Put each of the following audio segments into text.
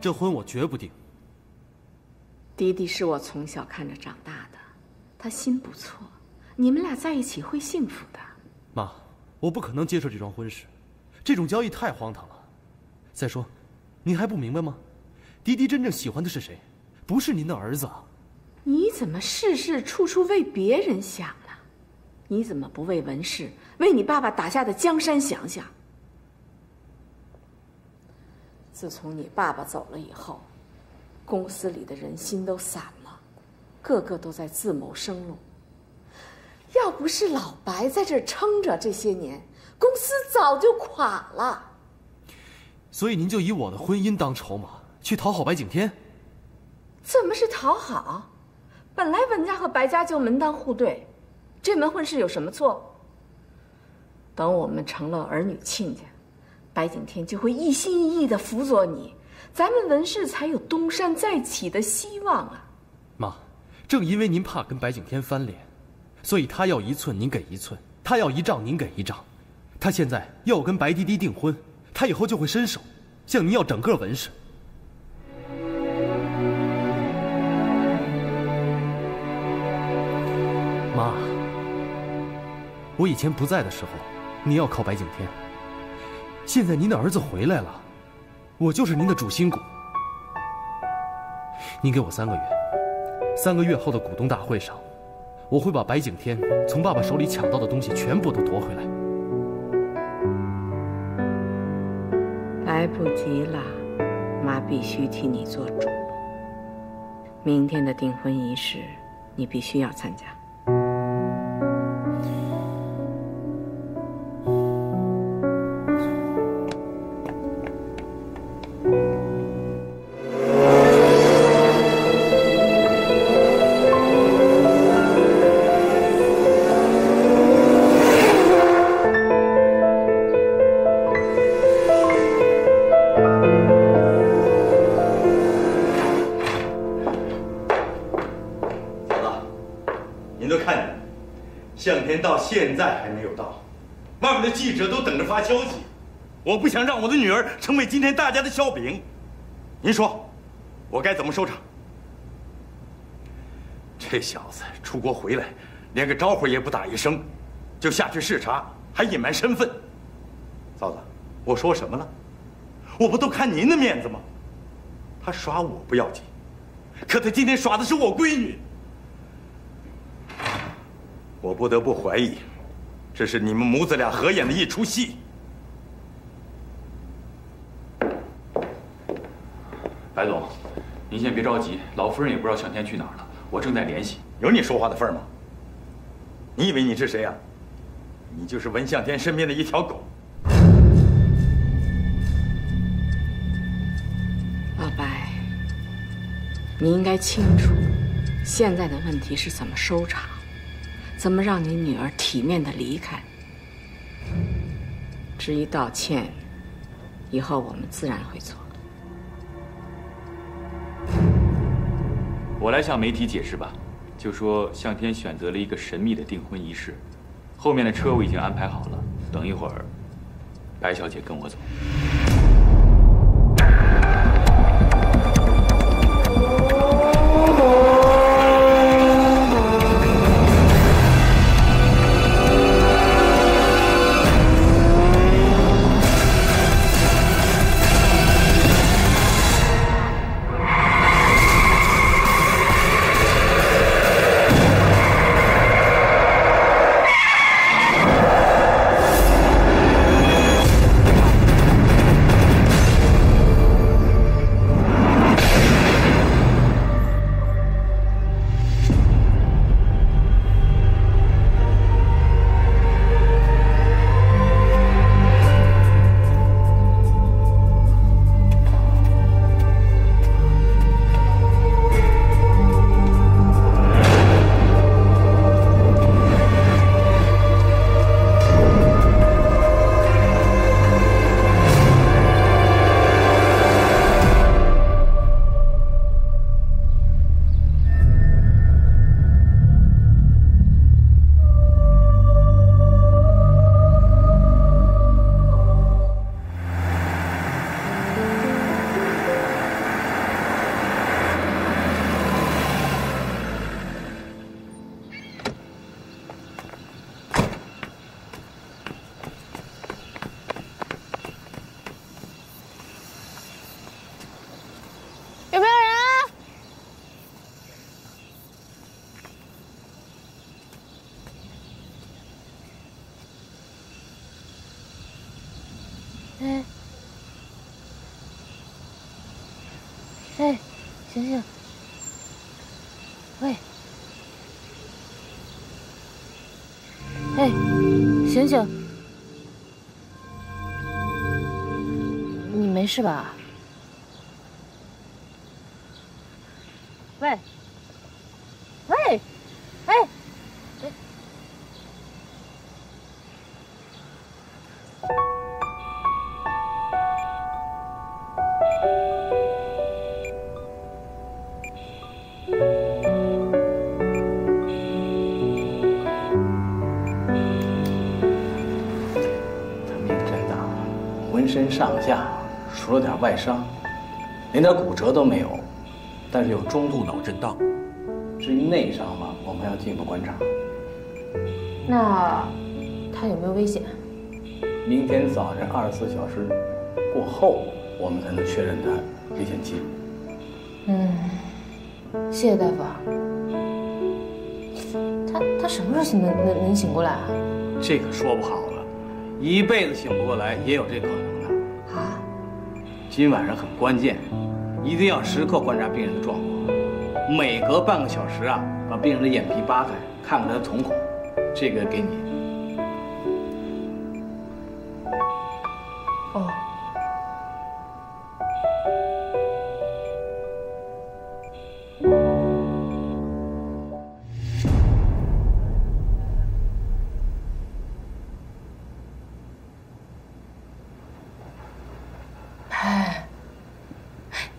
这婚我绝不定。迪迪是我从小看着长大的，他心不错，你们俩在一起会幸福的。妈，我不可能接受这桩婚事，这种交易太荒唐了。再说，您还不明白吗？迪迪真正喜欢的是谁？不是您的儿子啊！你怎么事事处处为别人想了？你怎么不为文氏、为你爸爸打下的江山想想？ 自从你爸爸走了以后，公司里的人心都散了，个个都在自谋生路。要不是老白在这撑着，这些年公司早就垮了。所以您就以我的婚姻当筹码去讨好白景天？怎么是讨好？本来文家和白家就门当户对，这门婚事有什么错？等我们成了儿女亲家。 白景天就会一心一意的辅佐你，咱们文氏才有东山再起的希望啊！妈，正因为您怕跟白景天翻脸，所以他要一寸您给一寸，他要一丈您给一丈。他现在要跟白滴滴订婚，他以后就会伸手向您要整个文氏。妈，我以前不在的时候，你要靠白景天。 现在您的儿子回来了，我就是您的主心骨。您给我3个月，3个月后的股东大会上，我会把白景天从爸爸手里抢到的东西全部都夺回来。来不及了，妈必须替你做主。明天的订婚仪式，你必须要参加。 到现在还没有到，外面的记者都等着发消息。我不想让我的女儿成为今天大家的笑柄。您说，我该怎么收场？这小子出国回来，连个招呼也不打一声，就下去视察，还隐瞒身份。嫂子，我说什么了？我不都看您的面子吗？他耍我不要紧，可他今天耍的是我闺女。 我不得不怀疑，这是你们母子俩合演的一出戏。白总，您先别着急，老夫人也不知道向天去哪儿了，我正在联系。有你说话的份儿吗？你以为你是谁呀？你就是文向天身边的一条狗。老白，你应该清楚，现在的问题是怎么收场。 怎么让你女儿体面的离开？只一道歉，以后我们自然会做。我来向媒体解释吧，就说向天选择了一个神秘的订婚仪式，后面的车我已经安排好了，等一会儿，白小姐跟我走。醒醒！喂，哎，醒醒！你没事吧？喂，喂，哎，哎，他命真大，浑身上下除了点外伤，连点骨折都没有。 但是有中度脑震荡，至于内伤嘛，我们要进一步观察。那他有没有危险？明天早晨24小时过后，我们才能确认他危险期。嗯，谢谢大夫。他什么时候能醒过来啊？这个说不好了，一辈子醒不过来也有这可能的。啊？今晚上很关键。 一定要时刻观察病人的状况，每隔半个小时啊，把病人的眼皮扒开，看看他的瞳孔，这个给你。哦。哎。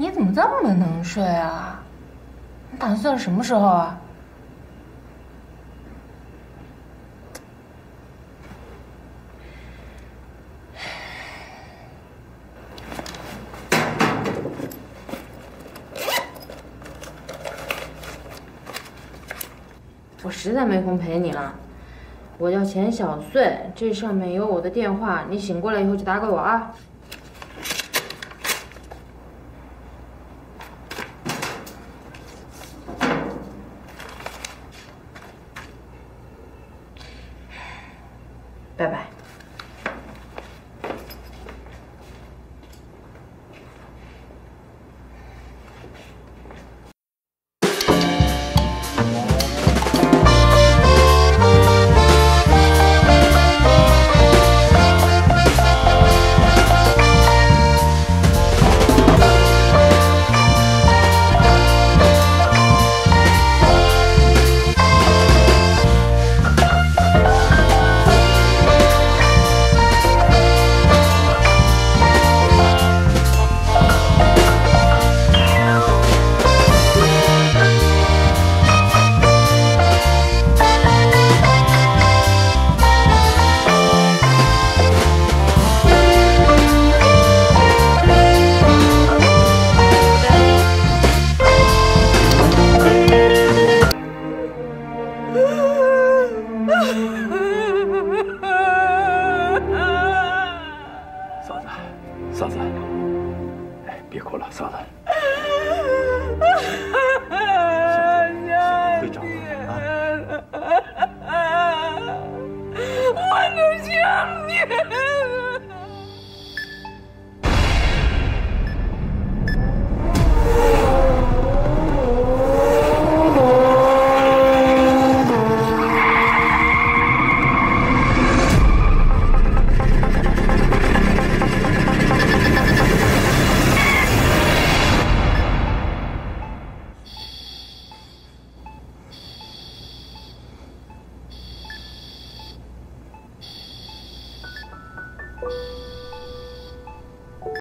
你怎么这么能睡啊？你打算什么时候啊？我实在没空陪你了，我叫钱小穗，这上面有我的电话，你醒过来以后就打给我啊。 拜拜。